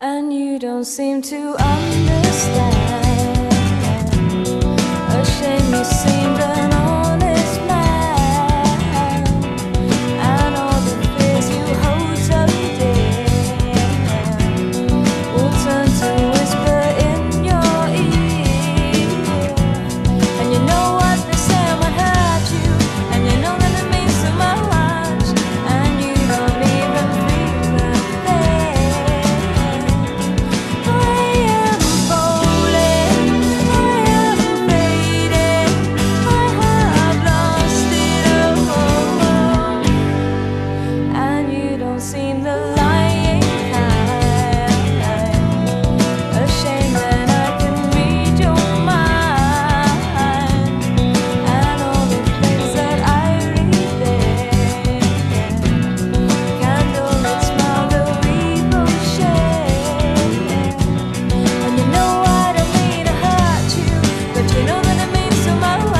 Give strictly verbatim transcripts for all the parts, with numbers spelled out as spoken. And you don't seem to understand. A shame you seemed an honest man, and all the fears you hold so dear will turn to whisper in your ear. And you know what they said would hurt you, and you know that it means so much, and you don't even feel the pain. Seen the lying kind, a shame that I can read your mind, and all the things that I read there. Candle that smiled a regal shade, and you know I don't mean to hurt you, but you know that it means so much, and you don't.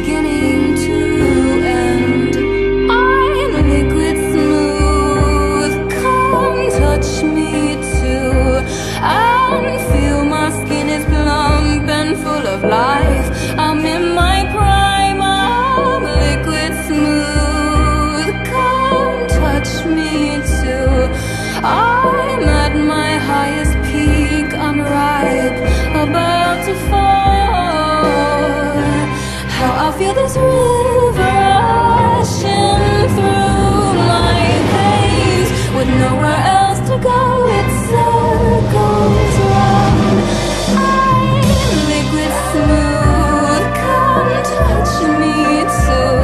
Beginning to I feel this river rushing through my veins, with nowhere else to go. It circles round. I'm liquid smooth. Come touch me too,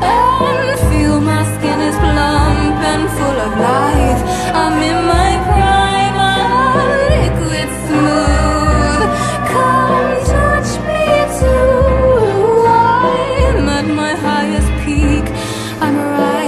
and feel my skin is plump and full of life. I'm in my prime. I'm liquid smooth. Come touch me too. I'm at my highest peak. I'm right.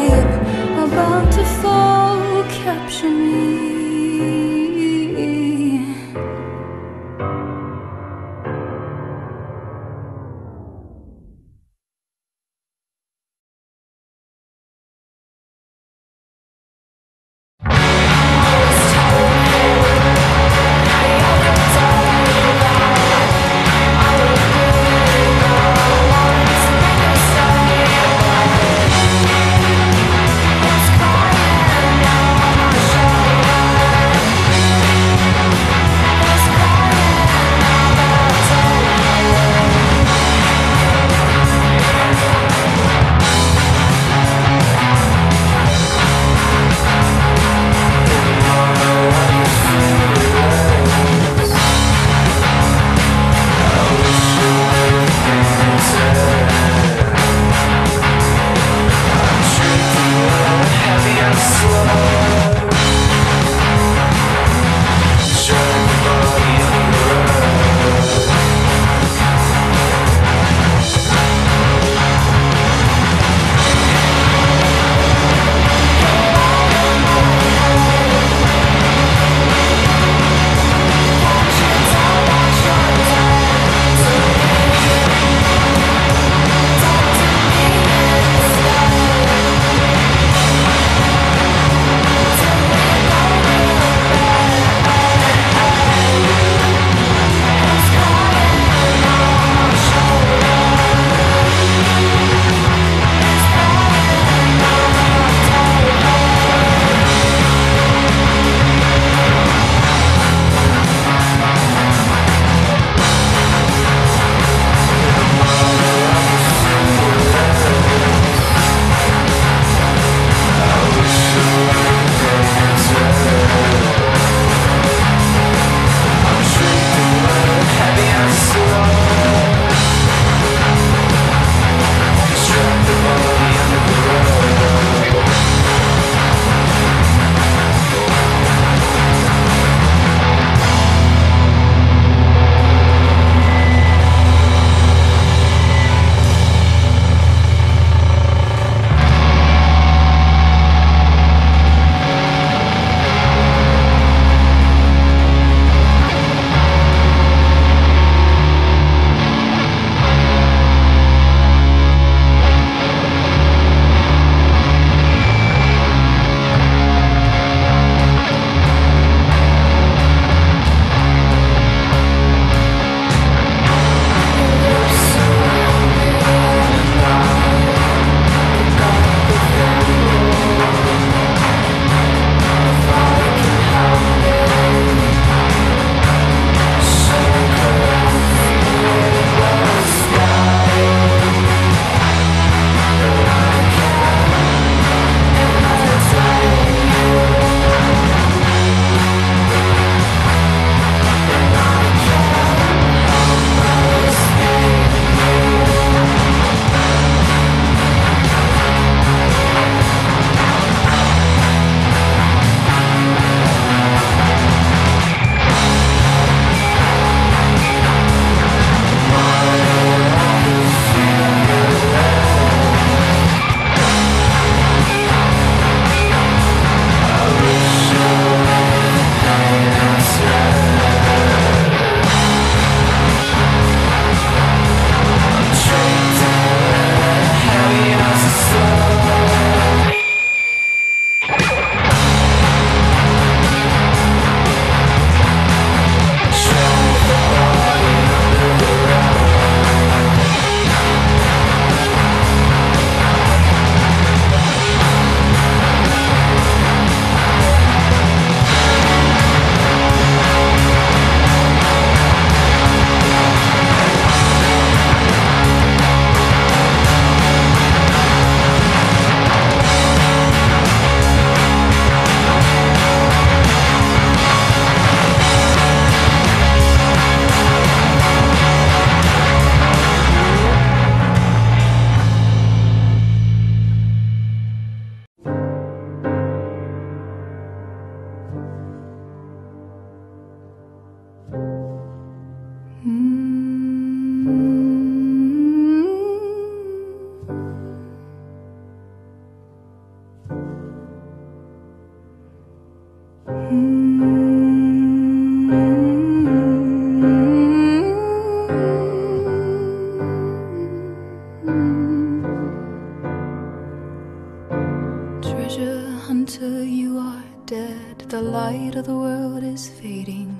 the light of the world is fading.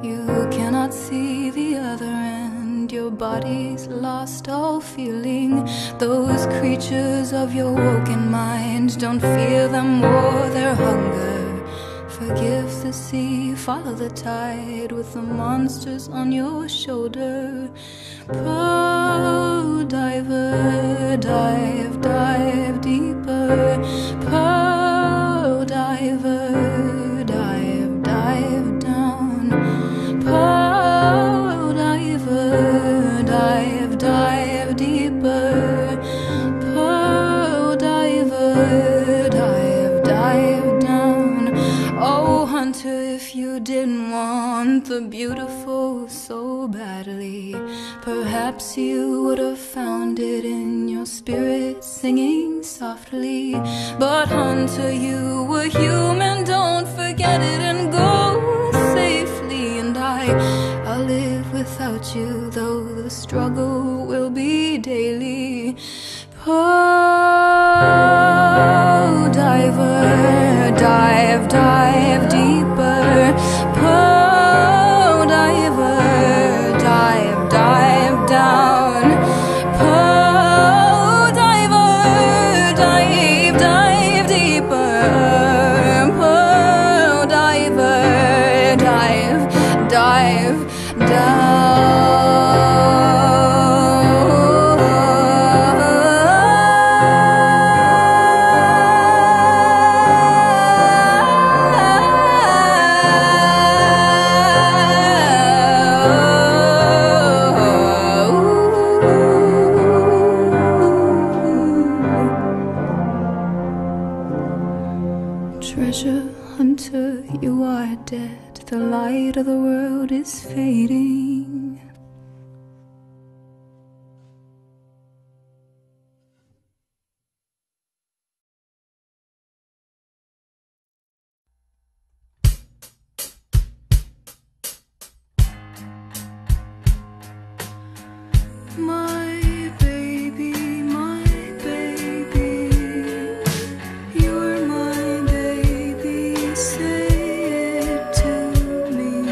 You cannot see the other end. Your body's lost all feeling. Those creatures of your woken mind, don't fear them or their hunger. Forgive the sea, follow the tide with the monsters on your shoulder. Pearl diver, dive, dive deeper. Pearl diver, dive, dive down. Pearl diver, dive, dive deeper. Pearl diver, dive, dive down. Oh hunter, if you didn't want the beautiful so badly, perhaps you would have found it in your spirit singing softly. But hunter, you were human, don't forget it and go safely. And I, I'll live without you, though the struggle will be daily. Pearl diver, dive, dive deeper. Pearl diver, dive, dive down. Pearl diver, dive, dive deeper. Pearl diver, dive, dive down. Treasure hunter, you are dead. The light of the world is fading. My baby, my baby, you're my baby, say it to me.